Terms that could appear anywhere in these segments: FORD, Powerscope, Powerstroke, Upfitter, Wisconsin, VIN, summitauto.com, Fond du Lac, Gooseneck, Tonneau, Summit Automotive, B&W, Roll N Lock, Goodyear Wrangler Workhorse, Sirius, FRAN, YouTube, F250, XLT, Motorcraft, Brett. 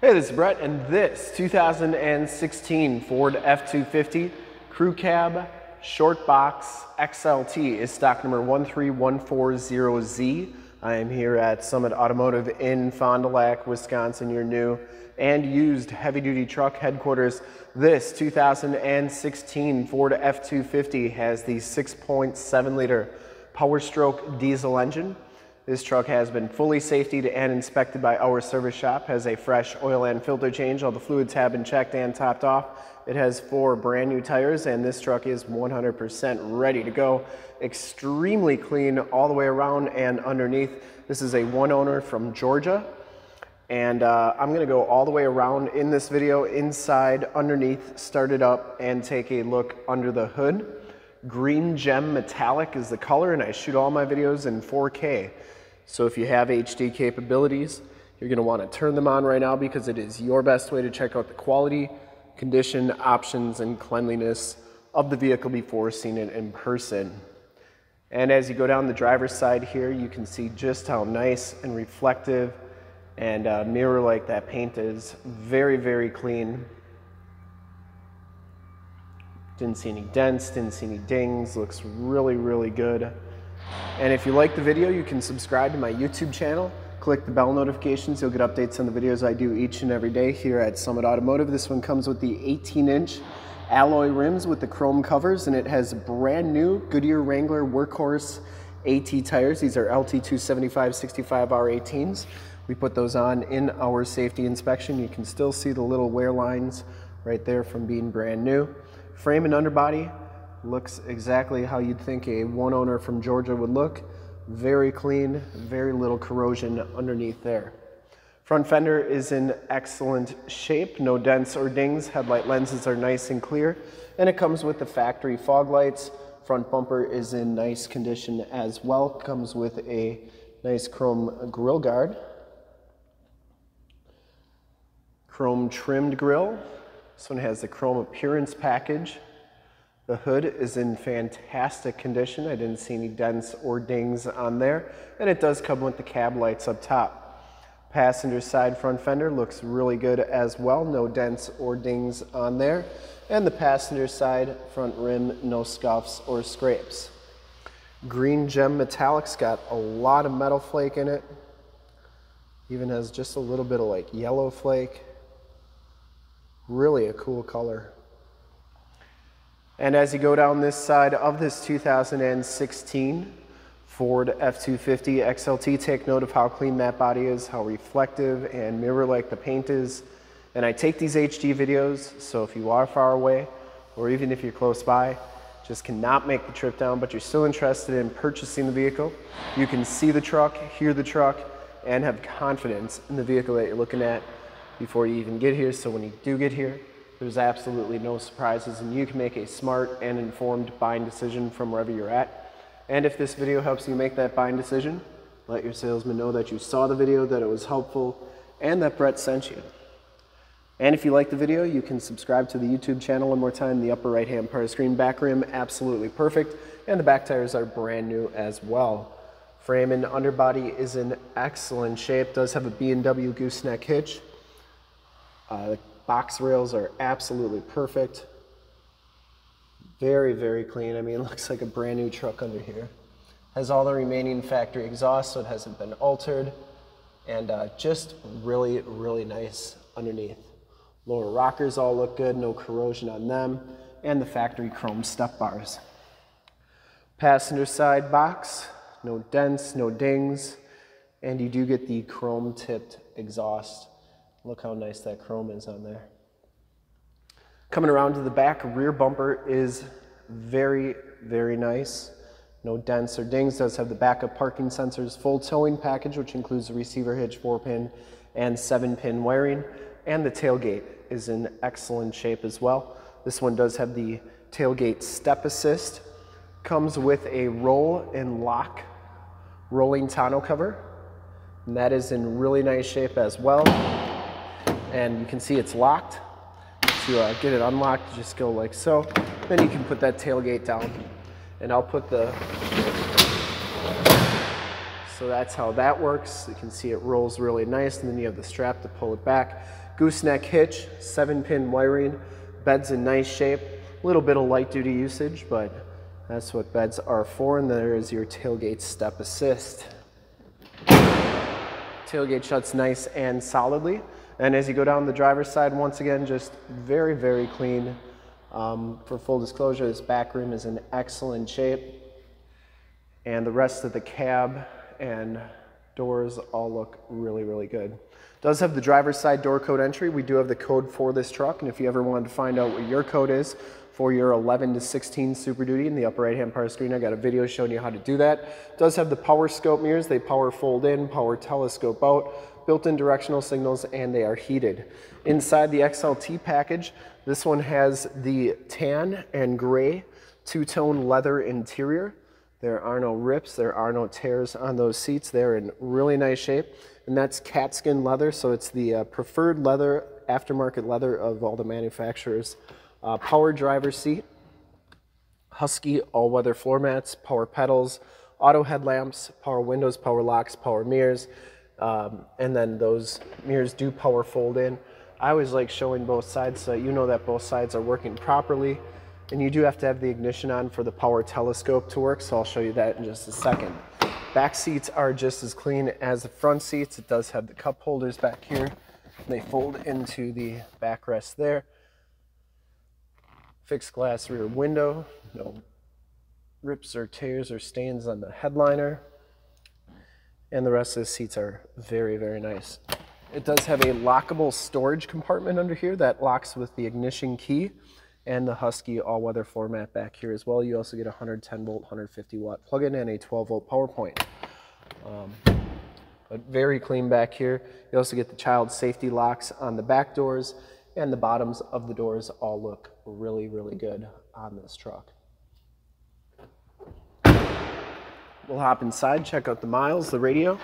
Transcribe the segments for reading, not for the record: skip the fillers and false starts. Hey, this is Brett, and this 2016 Ford F250 Crew Cab Short Box XLT is stock number 13140Z. I am here at Summit Automotive in Fond du Lac, Wisconsin, your new and used heavy-duty truck headquarters. This 2016 Ford F250 has the 6.7-liter Powerstroke diesel engine. This truck has been fully safetied and inspected by our service shop, has a fresh oil and filter change. All the fluids have been checked and topped off. It has 4 brand new tires, and this truck is 100% ready to go. Extremely clean all the way around and underneath. This is a one owner from Georgia, and I'm gonna go all the way around in this video, inside, underneath, start it up, and take a look under the hood. Green Gem Metallic is the color, and I shoot all my videos in 4K. So if you have HD capabilities, you're gonna wanna turn them on right now, because it is your best way to check out the quality, condition, options, and cleanliness of the vehicle before seeing it in person. And as you go down the driver's side here, you can see just how nice and reflective and mirror-like that paint is. Very, very clean. Didn't see any dents, didn't see any dings. Looks really, really good. And if you like the video, you can subscribe to my YouTube channel. Click the bell notifications. You'll get updates on the videos I do each and every day here at Summit Automotive. This one comes with the 18-inch alloy rims with the chrome covers, and it has brand new Goodyear Wrangler Workhorse AT tires. These are LT 275/65R18s. We put those on in our safety inspection. You can still see the little wear lines right there from being brand new. Frame and underbody looks exactly how you'd think a one owner from Georgia would look. Very clean, very little corrosion underneath there. Front fender is in excellent shape, no dents or dings. Headlight lenses are nice and clear, and it comes with the factory fog lights. Front bumper is in nice condition as well. Comes with a nice chrome grill guard, chrome trimmed grill. This one has the chrome appearance package. The hood is in fantastic condition. I didn't see any dents or dings on there. And it does come with the cab lights up top. Passenger side front fender looks really good as well. No dents or dings on there. And the passenger side front rim, no scuffs or scrapes. Green Gem Metallic's got a lot of metal flake in it. Even has just a little bit of like yellow flake. Really a cool color. And as you go down this side of this 2016 Ford F250 XLT, take note of how clean that body is, how reflective and mirror-like the paint is. And I take these HD videos, so if you are far away, or even if you're close by, just cannot make the trip down, but you're still interested in purchasing the vehicle, you can see the truck, hear the truck, and have confidence in the vehicle that you're looking at before you even get here. So when you do get here, there's absolutely no surprises, and you can make a smart and informed buying decision from wherever you're at. And if this video helps you make that buying decision, let your salesman know that you saw the video, that it was helpful, and that Brett sent you. And if you like the video, you can subscribe to the YouTube channel. One more time, the upper right-hand part of the screen. Back rim, absolutely perfect. And the back tires are brand new as well. Frame and underbody is in excellent shape. Does have a B&W gooseneck hitch. Box rails are absolutely perfect. Very, very clean. I mean, it looks like a brand new truck under here. Has all the remaining factory exhaust, so it hasn't been altered. And just really, really nice underneath. Lower rockers all look good, no corrosion on them. And the factory chrome step bars. Passenger side box, no dents, no dings. And you do get the chrome tipped exhaust. Look how nice that chrome is on there. Coming around to the back, rear bumper is very, very nice. No dents or dings. Does have the backup parking sensors, full towing package, which includes the receiver hitch, 4-pin and 7-pin wiring. And the tailgate is in excellent shape as well. This one does have the tailgate step assist. Comes with a Roll N Lock rolling tonneau cover. And that is in really nice shape as well. And you can see it's locked. To get it unlocked, just go like so. Then you can put that tailgate down. And I'll put the... So that's how that works. You can see it rolls really nice, and then you have the strap to pull it back. Gooseneck hitch, 7-pin wiring. Bed's in nice shape. A little bit of light-duty usage, but that's what beds are for. And there is your tailgate step assist. Tailgate shuts nice and solidly. And as you go down the driver's side, once again, just very, very clean. For full disclosure, this back room is in excellent shape. And the rest of the cab and doors all look really, really good. Does have the driver's side door code entry. We do have the code for this truck, and if you ever wanted to find out what your code is for your 11 to 16 Super Duty in the upper right-hand part of the screen, I got a video showing you how to do that. Does have the Powerscope mirrors. They power fold in, power telescope out, built-in directional signals, and they are heated. Inside the XLT package, this one has the tan and gray two-tone leather interior. There are no rips, there are no tears on those seats. They're in really nice shape. And that's catskin leather, so it's the preferred leather, aftermarket leather of all the manufacturers. Power driver's seat, Husky all-weather floor mats, power pedals, auto headlamps, power windows, power locks, power mirrors, and then those mirrors do power fold in. I always like showing both sides so you know that both sides are working properly. And you do have to have the ignition on for the power telescope to work, so I'll show you that in just a second. Back seats are just as clean as the front seats. It does have the cup holders back here. They fold into the backrest there. Fixed glass rear window, no rips or tears or stains on the headliner. And the rest of the seats are very, very nice. It does have a lockable storage compartment under here that locks with the ignition key. And the Husky all-weather floor mat back here as well. You also get a 110-volt, 150-watt plug-in and a 12-volt power point. But very clean back here. You also get the child safety locks on the back doors, and the bottoms of the doors all look really, really good on this truck. We'll hop inside, check out the miles, the radio,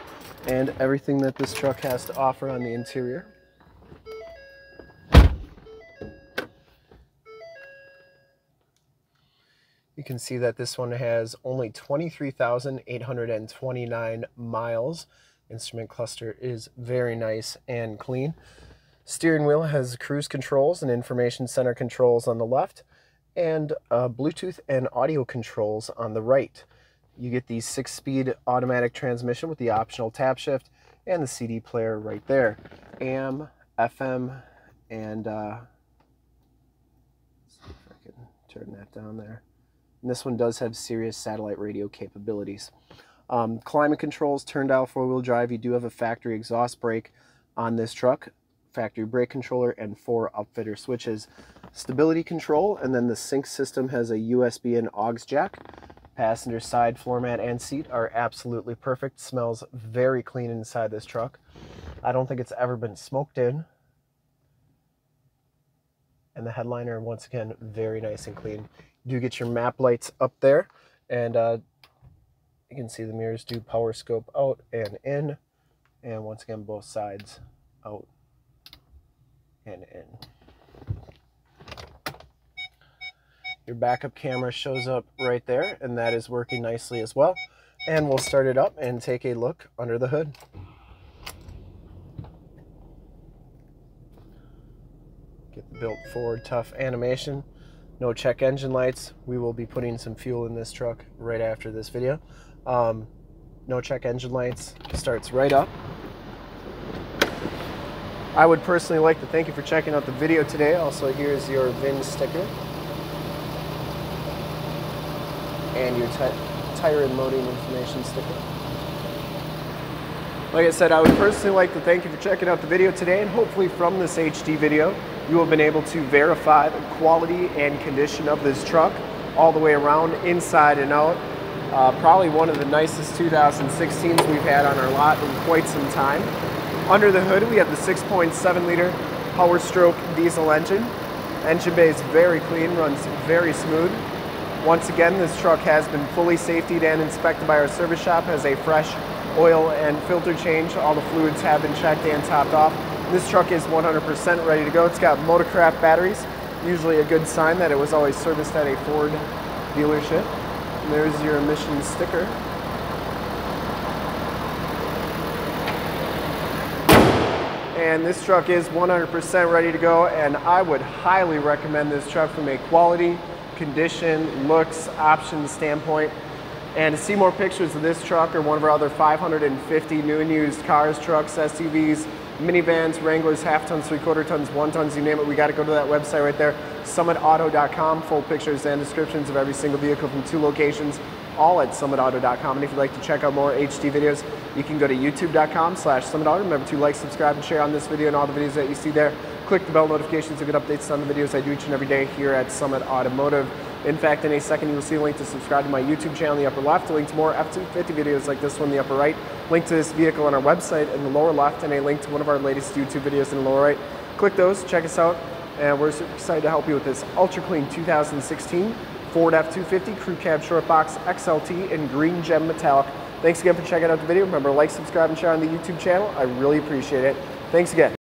and everything that this truck has to offer on the interior. You can see that this one has only 23,829 miles. Instrument cluster is very nice and clean. Steering wheel has cruise controls and information center controls on the left, and Bluetooth and audio controls on the right. You get the 6-speed automatic transmission with the optional tap shift and the CD player right there. AM, FM, and let's see if I can turn that down there. And this one does have Sirius satellite radio capabilities. Climate controls, turn-dial four-wheel drive. You do have a factory exhaust brake on this truck, factory brake controller, and 4 upfitter switches. Stability control, and then the sync system has a USB and aux jack. Passenger side floor mat and seat are absolutely perfect. Smells very clean inside this truck. I don't think it's ever been smoked in. And the headliner, once again, very nice and clean. You do get your map lights up there, and you can see the mirrors do power scope out and in, and once again both sides out and in. Your backup camera shows up right there, and that is working nicely as well. And we'll start it up and take a look under the hood. Get the built forward tough animation. No check engine lights. We will be putting some fuel in this truck right after this video. No check engine lights. Starts right up. I would personally like to thank you for checking out the video today. Also, here's your VIN sticker. And your tire and loading information sticker. Like I said, I would personally like to thank you for checking out the video today, and hopefully from this HD video, you have been able to verify the quality and condition of this truck all the way around, inside and out. Probably one of the nicest 2016s we've had on our lot in quite some time. Under the hood, we have the 6.7 liter Powerstroke diesel engine. Engine bay is very clean, runs very smooth. Once again, this truck has been fully safetied and inspected by our service shop, has a fresh oil and filter change. All the fluids have been checked and topped off. This truck is 100% ready to go. It's got Motorcraft batteries, usually a good sign that it was always serviced at a Ford dealership. And there's your emissions sticker. and this truck is 100% ready to go, and I would highly recommend this truck from a quality, condition, looks, options standpoint. And to see more pictures of this truck or one of our other 550 new and used cars, trucks, SUVs, minivans, Wranglers, half tons, three-quarter tons, one tons, you name it, we got to go to that website right there, summitauto.com. Full pictures and descriptions of every single vehicle from 2 locations, all at summitauto.com. And if you'd like to check out more HD videos, you can go to youtube.com/summitauto. Remember to like, subscribe, and share on this video and all the videos that you see there. Click the bell notifications to get updates on the videos I do each and every day here at Summit Automotive. In fact, in a second, you will see a link to subscribe to my YouTube channel in the upper left, a link to more F250 videos like this one in the upper right, link to this vehicle on our website in the lower left, and a link to one of our latest YouTube videos in the lower right. Click those, check us out, and we're super excited to help you with this ultra clean 2016 Ford F250 Crew Cab Short Box XLT in green gem metallic. Thanks again for checking out the video. Remember, like, subscribe, and share on the YouTube channel. I really appreciate it. Thanks again.